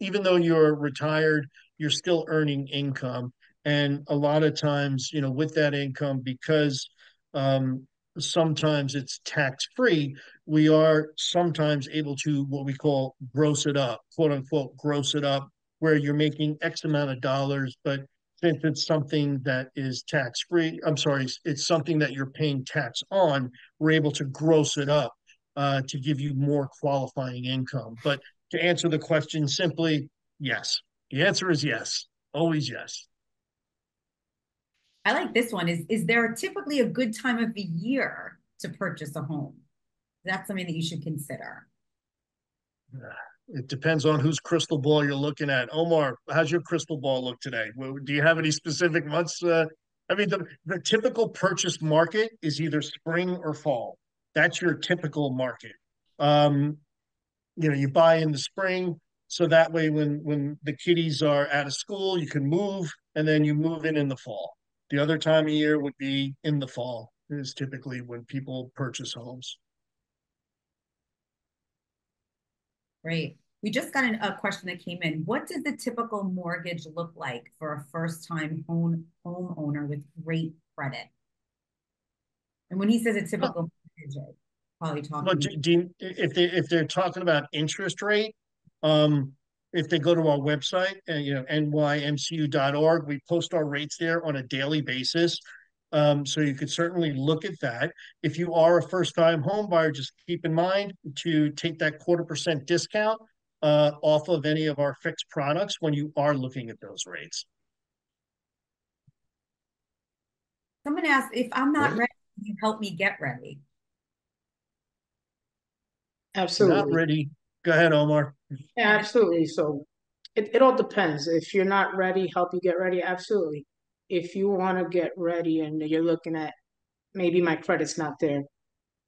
even though you're retired, you're still earning income. And a lot of times, with that income, because sometimes it's tax-free, we are sometimes able to what we call gross it up, quote unquote, gross it up, where you're making X amount of dollars, but since it's something that is tax-free, it's something that you're paying tax on, we're able to gross it up to give you more qualifying income. But to answer the question simply, yes. The answer is yes, always yes. I like this one. Is there typically a good time of the year to purchase a home? That's something that you should consider. It depends on whose crystal ball you're looking at. Omar, how's your crystal ball look today? Do you have any specific months? The typical purchase market is either spring or fall. That's your typical market. You buy in the spring, so that way when the kiddies are out of school, you can move, and then you move in the fall. The other time of year would be in the fall. It is typically when people purchase homes. Great. We just got a question that came in. What does the typical mortgage look like for a first-time homeowner with great credit? And when he says a typical mortgage, probably talking about if they're talking about interest rate. If they go to our website, nymcu.org, we post our rates there on a daily basis. So you could certainly look at that. If you are a first-time home buyer, just keep in mind to take that 0.25% discount off of any of our fixed products when you are looking at those rates. Someone asked, if I'm not ready, can you help me get ready? Absolutely. Not ready. Go ahead, Omar. Yeah, absolutely. So it all depends. If you're not ready, help you get ready. Absolutely. If you want to get ready and you're looking at maybe my credit's not there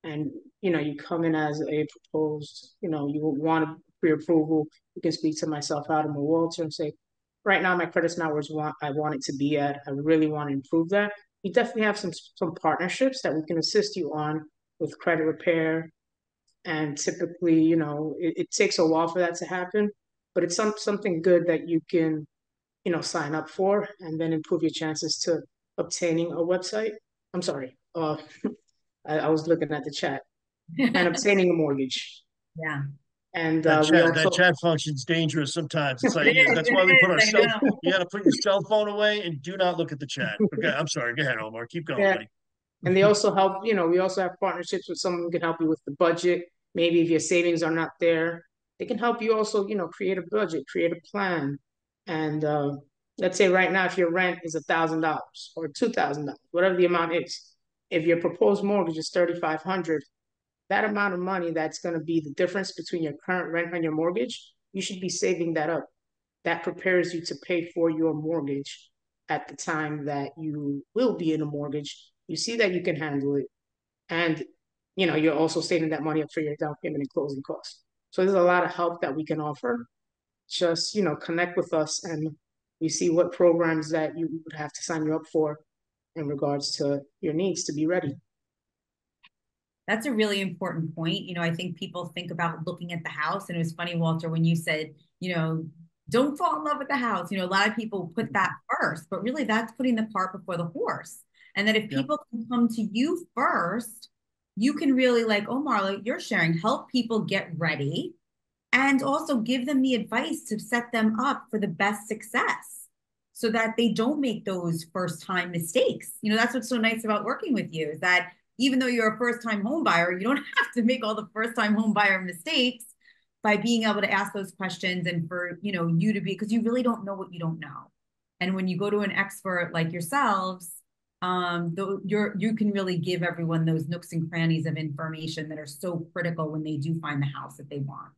and, you come in as a proposed, you want pre-approval, you can speak to myself, Adam, or Walter, and say, right now my credit's not where I want it to be at. I really want to improve that. You definitely have some partnerships that we can assist you on with credit repair. And typically, it takes a while for that to happen, but it's something good that you can, sign up for and then improve your chances to obtaining a website. I'm sorry. I was looking at the chat and obtaining a mortgage. Yeah. And that chat function's dangerous sometimes. It's like, that's why we put our you got to put your cell phone away and do not look at the chat. Okay. I'm sorry. Go ahead, Omar. Keep going, buddy. And they also help, we also have partnerships with someone who can help you with the budget. Maybe if your savings are not there, they can help you also, create a budget, create a plan. And let's say right now, if your rent is $1,000 or $2,000, whatever the amount is, if your proposed mortgage is $3,500, that amount of money that's going to be the difference between your current rent and your mortgage, you should be saving that up. That prepares you to pay for your mortgage at the time that you will be in a mortgage. You see that you can handle it. And, you know, you're also saving that money up for your down payment and closing costs. So there's a lot of help that we can offer. Just, you know, connect with us and we see what programs that you would have to sign you up for in regards to your needs to be ready. That's a really important point. You know, I think people think about looking at the house, and it was funny, Walter, when you said, you know, don't fall in love with the house. You know, a lot of people put that first, but really that's putting the cart before the horse. And that if people can come to you first, you can really, like Omar, like you're sharing, help people get ready and also give them the advice to set them up for the best success so that they don't make those first-time mistakes. You know, that's what's so nice about working with you is that even though you're a first-time home buyer, you don't have to make all the first-time home buyer mistakes by being able to ask those questions and for, you know, you to be, because you really don't know what you don't know. And when you go to an expert like yourselves, you can really give everyone those nooks and crannies of information that are so critical when they do find the house that they want.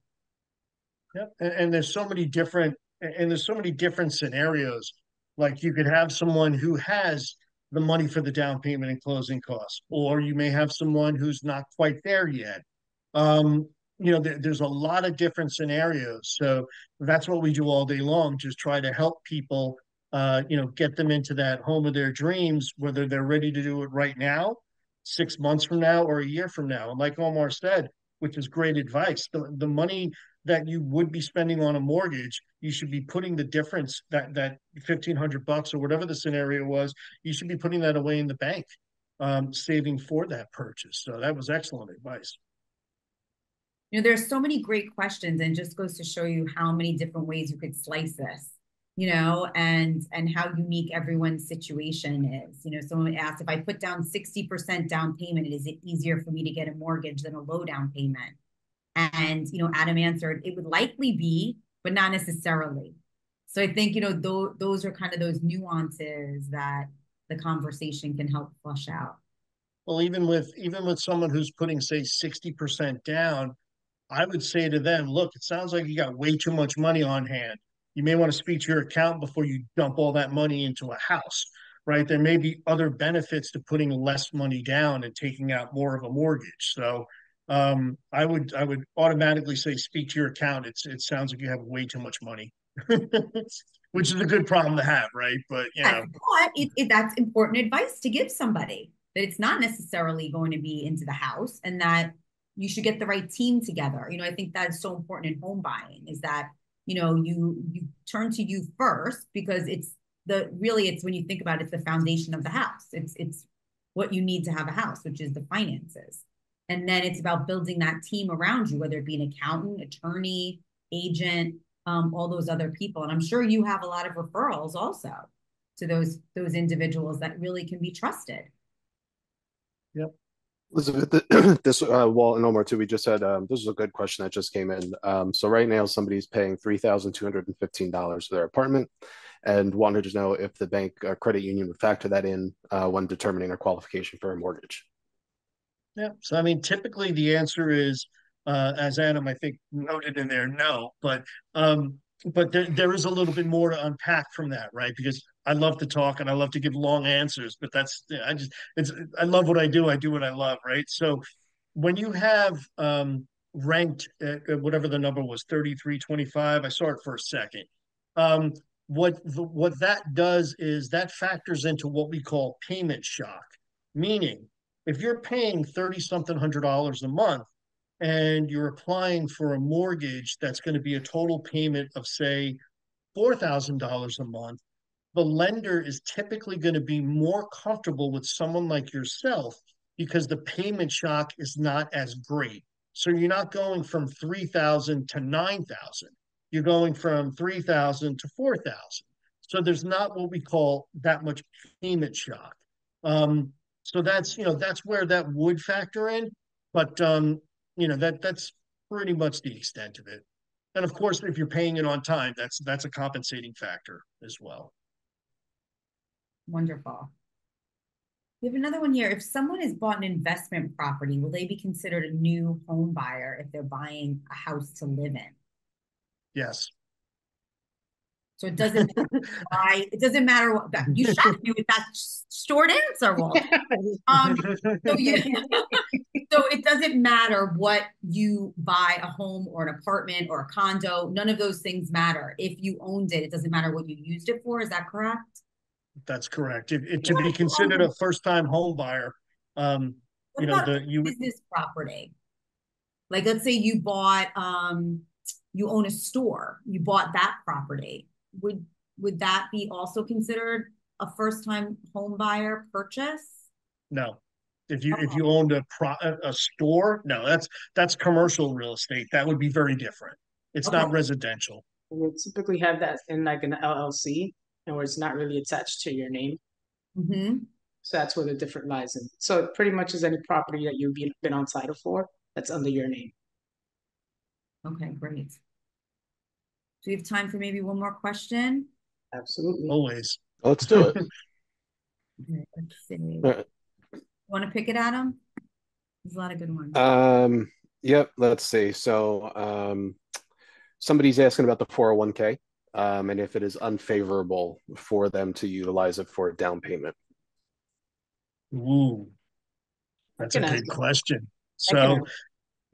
Yep. And there's so many different, and there's so many different scenarios. Like you could have someone who has the money for the down payment and closing costs, or you may have someone who's not quite there yet. You know, there's a lot of different scenarios. So that's what we do all day long, just try to help people, you know, get them into that home of their dreams, whether they're ready to do it right now, 6 months from now, or a year from now. And like Omar said, which is great advice, the money that you would be spending on a mortgage, you should be putting the difference, that $1,500 or whatever the scenario was, you should be putting that away in the bank, saving for that purchase. So that was excellent advice. You know, there's so many great questions, and just goes to show you how many different ways you could slice this, you know, and how unique everyone's situation is. You know, someone asked, if I put down 60% down payment, is it easier for me to get a mortgage than a low down payment? And, you know, Adam answered, it would likely be, but not necessarily. So I think, you know, those are kind of those nuances that the conversation can help flush out. Well, even with someone who's putting, say, 60% down, I would say to them, look, it sounds like you got way too much money on hand. You may want to speak to your accountant before you dump all that money into a house, right? There may be other benefits to putting less money down and taking out more of a mortgage. So I would automatically say, speak to your accountant. It sounds like you have way too much money, which is a good problem to have, right? But, you know. But that's important advice to give somebody, that it's not necessarily going to be into the house, and that you should get the right team together. You know, I think that's so important in home buying, is that, you know, you turn to you first, because it's when you think about it, it's the foundation of the house. It's what you need to have a house, which is the finances. And then it's about building that team around you, whether it be an accountant, attorney, agent, all those other people. And I'm sure you have a lot of referrals also to those individuals that really can be trusted. Yep. Elizabeth, this Walt and Omar too, we just had, this is a good question that just came in. So right now somebody's paying $3,215 for their apartment and wanted to know if the bank or credit union would factor that in when determining their qualification for a mortgage. Yeah. So, I mean, typically the answer is, as Adam, I think, noted in there, no, but there is a little bit more to unpack from that, right? Because I love to talk and I love to give long answers, but I love what I do. I do what I love, right? So when you have ranked at whatever the number was, 3325, I saw it for a second. What that does is that factors into what we call payment shock, meaning if you're paying $30-something hundred a month, and you're applying for a mortgage that's going to be a total payment of, say, $4,000 a month, the lender is typically going to be more comfortable with someone like yourself because the payment shock is not as great. So you're not going from $3,000 to $9,000. You're going from $3,000 to $4,000. So there's not what we call that much payment shock. So that's where that would factor in. But you know, that's pretty much the extent of it. And of course, if you're paying it on time, that's a compensating factor as well. Wonderful. We have another one here. If someone has bought an investment property, will they be considered a new home buyer if they're buying a house to live in? Yes. So it doesn't matter what you shocked me with that short answer, Walter. So it doesn't matter what you buy, a home or an apartment or a condo. None of those things matter. If you owned it, it doesn't matter what you used it for. Is that correct? That's correct. To be considered a first-time home buyer, what about business property? Like, let's say you bought, you own a store. You bought that property. Would that be also considered a first-time home buyer purchase? No. If you owned a store, no, that's commercial real estate. That would be very different. It's not residential. We typically have that in like an LLC, and where it's not really attached to your name. Mm-hmm. So that's where the difference lies in. So it pretty much is any property that you've been on title for that's under your name. Okay, great. Do we have time for maybe one more question? Absolutely. Always. Let's do it. Okay, let's see. All right. Want to pick it, Adam? There's a lot of good ones. Yep. Let's see. So, somebody's asking about the 401k, and if it is unfavorable for them to utilize it for a down payment. Ooh, that's a good question. So,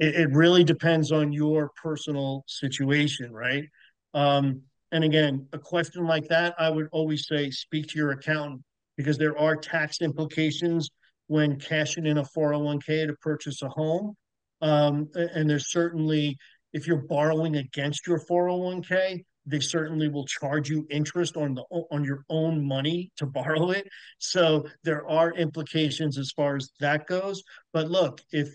it really depends on your personal situation, right? And again, a question like that, I would always say speak to your accountant, because there are tax implications when cashing in a 401k to purchase a home. And there's certainly, if you're borrowing against your 401k, they certainly will charge you interest on your own money to borrow it. So there are implications as far as that goes. But look, if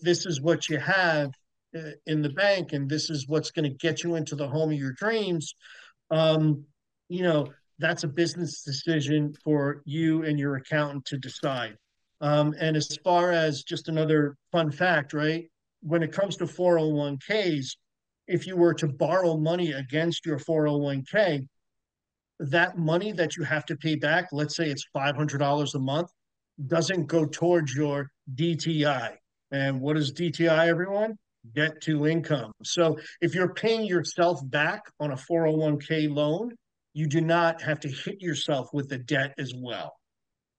this is what you have in the bank and this is what's going to get you into the home of your dreams, that's a business decision for you and your accountant to decide. And as far as just another fun fact, right? When it comes to 401ks, if you were to borrow money against your 401k, that money that you have to pay back, let's say it's $500 a month, doesn't go towards your DTI. And what is DTI, everyone? Debt to income. So if you're paying yourself back on a 401k loan, you do not have to hit yourself with the debt as well.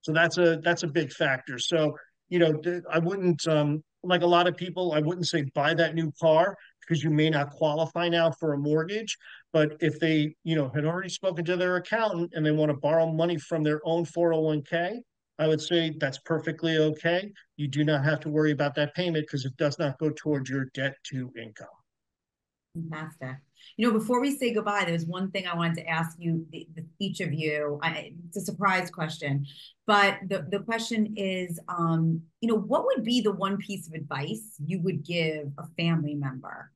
So that's a big factor. So, I wouldn't, like a lot of people, I wouldn't say buy that new car because you may not qualify now for a mortgage. But if they, had already spoken to their accountant and they want to borrow money from their own 401k, I would say that's perfectly okay. You do not have to worry about that payment because it does not go towards your debt to income. Fantastic. Before we say goodbye, there's one thing I wanted to ask you, each of you. It's a surprise question, but the question is, what would be the one piece of advice you would give a family member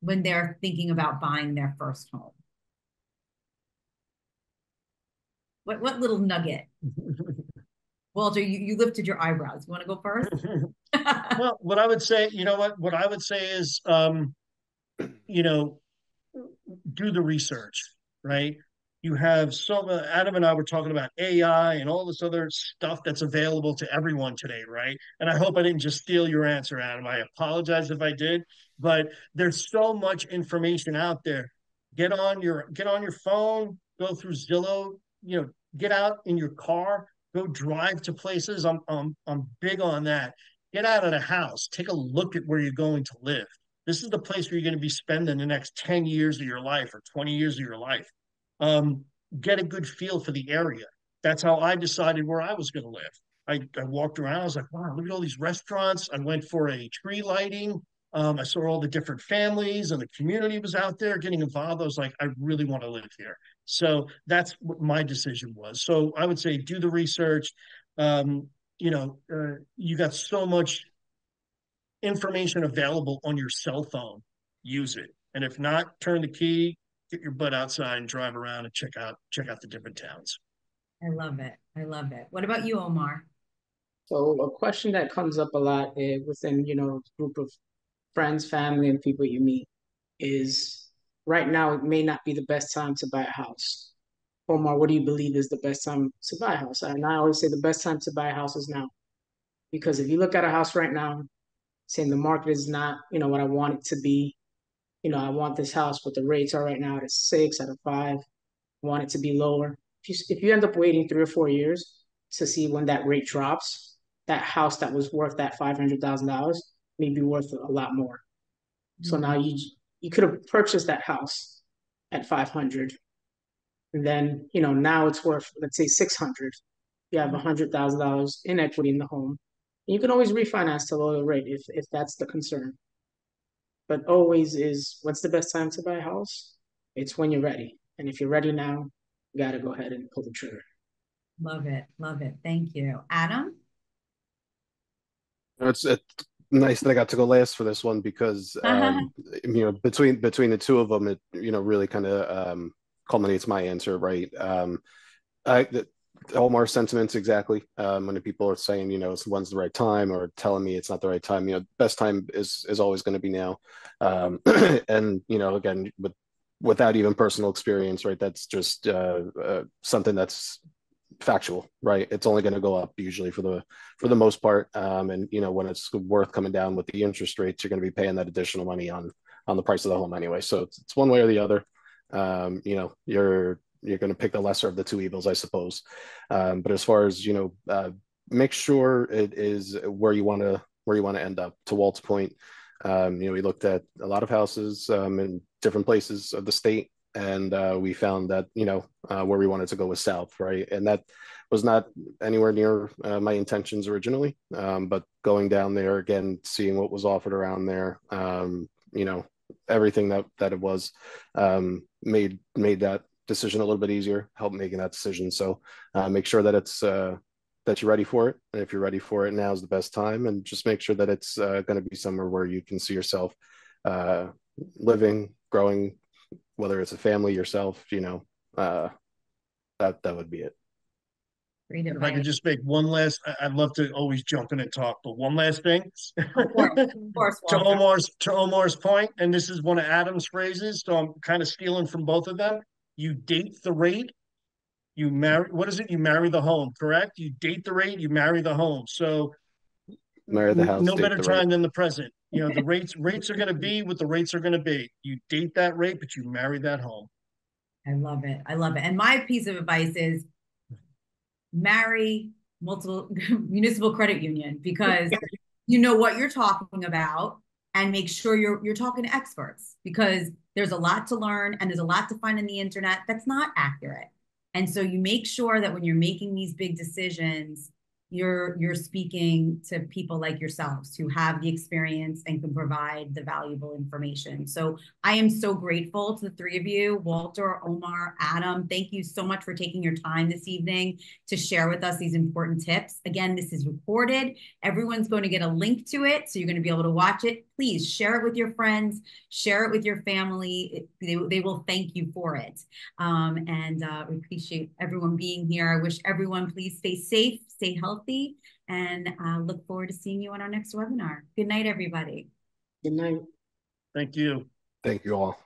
when they're thinking about buying their first home? What little nugget? Walter, you lifted your eyebrows. You want to go first? Well, what I would say, what I would say is, do the research, right? You have Adam and I were talking about AI and all this other stuff that's available to everyone today, right? And I hope I didn't just steal your answer, Adam. I apologize if I did, but there's so much information out there. Get on your phone, go through Zillow, get out in your car, go drive to places. I'm big on that. Get out of the house, take a look at where you're going to live. This is the place where you're going to be spending the next 10 years of your life or 20 years of your life. Get a good feel for the area. That's how I decided where I was going to live. I walked around. I was like, wow, look at all these restaurants. I went for a tree lighting. I saw all the different families and the community was out there getting involved. I was like, I really want to live here. So that's what my decision was. So I would say do the research. You got so much information available on your cell phone, use it. And if not, turn the key, get your butt outside and drive around and check out the different towns. I love it. I love it. What about you, Omar? So a question that comes up a lot within, a group of friends, family, and people you meet is right now it may not be the best time to buy a house. Omar, what do you believe is the best time to buy a house? And I always say the best time to buy a house is now. Because if you look at a house right now, saying the market is not, you know, what I want it to be. You know, I want this house, but the rates are right now at a 6, at a 5. I want it to be lower. If you end up waiting 3 or 4 years to see when that rate drops, that house that was worth that $500,000 may be worth a lot more. Mm-hmm. So now you could have purchased that house at 500. And then, you know, now it's worth, let's say, 600. You have $100,000 in equity in the home. And you can always refinance to a lower rate if that's the concern. But always is, what's the best time to buy a house? It's when you're ready. And if you're ready now, you got to go ahead and pull the trigger. Love it. Love it. Thank you. Adam? It's nice that I got to go last for this one because, you know, between the two of them, it, you know, really kind of... culminates my answer, right? Omar's sentiments exactly. When the people are saying, you know, when's the right time, or telling me it's not the right time, you know, best time is always going to be now. And, you know, again, without even personal experience, right? That's just something that's factual, right? It's only going to go up usually for the most part. And, you know, when it's worth coming down with the interest rates, you're going to be paying that additional money on the price of the home anyway. So it's one way or the other. You know, you're going to pick the lesser of the two evils, I suppose. But as far as, you know, make sure it is where you want to end up. To Walt's point, you know, we looked at a lot of houses in different places of the state, and we found that, you know, where we wanted to go was south, right? And that was not anywhere near my intentions originally, but going down there again, seeing what was offered around there, you know, everything that it was made that decision a little bit easier, helped making that decision. So make sure that it's that you're ready for it, and if you're ready for it, now is the best time. And just make sure that it's going to be somewhere where you can see yourself living, growing, whether it's a family, yourself, you know, that would be it. If I could just make one last, I'd love to always jump in and talk, but one last thing. Of course, to Omar's point, and this is one of Adam's phrases, so I'm kind of stealing from both of them. You date the rate, you marry. What is it? You marry the home, correct? You date the rate, you marry the home. So marry the house. No better time than the present. You know, the rates are going to be what the rates are going to be. You date that rate, but you marry that home. I love it. I love it. And my piece of advice is, marry multiple Municipal Credit Union, because you know what you're talking about, and make sure you're talking to experts, because there's a lot to learn and there's a lot to find on the internet that's not accurate. And so you make sure that when you're making these big decisions, you're speaking to people like yourselves who have the experience and can provide the valuable information. So I am so grateful to the three of you, Walter, Omar, Adam. Thank you so much for taking your time this evening to share with us these important tips. Again, this is recorded. Everyone's going to get a link to it, so you're going to be able to watch it. Please share it with your friends, share it with your family. They will thank you for it. And we appreciate everyone being here. I wish everyone, please stay safe, stay healthy, and look forward to seeing you on our next webinar. Good night, everybody. Good night. Thank you. Thank you all.